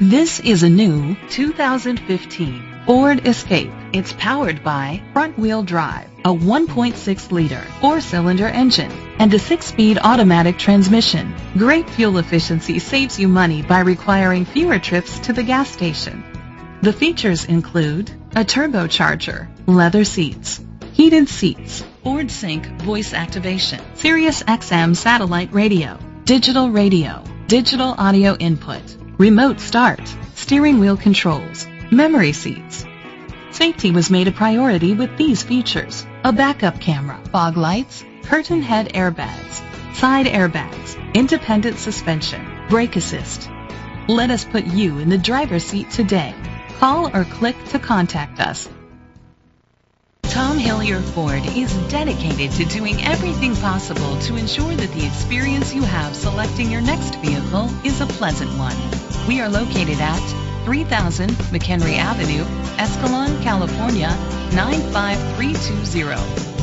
This is a new 2015 Ford Escape. It's powered by front-wheel drive, a 1.6-liter four-cylinder engine, and a 6-speed automatic transmission. Great fuel efficiency saves you money by requiring fewer trips to the gas station. The features include a turbocharger, leather seats, heated seats, Ford Sync voice activation, Sirius XM satellite radio, digital audio input, remote start, steering wheel controls, memory seats. Safety was made a priority with these features: a backup camera, fog lights, curtain head airbags, side airbags, independent suspension, brake assist. Let us put you in the driver's seat today. Call or click to contact us. Tom Hillier Ford is dedicated to doing everything possible to ensure that the experience you have selecting your next vehicle is a pleasant one. We are located at 3000 McHenry Avenue, Escalon, California, 95320.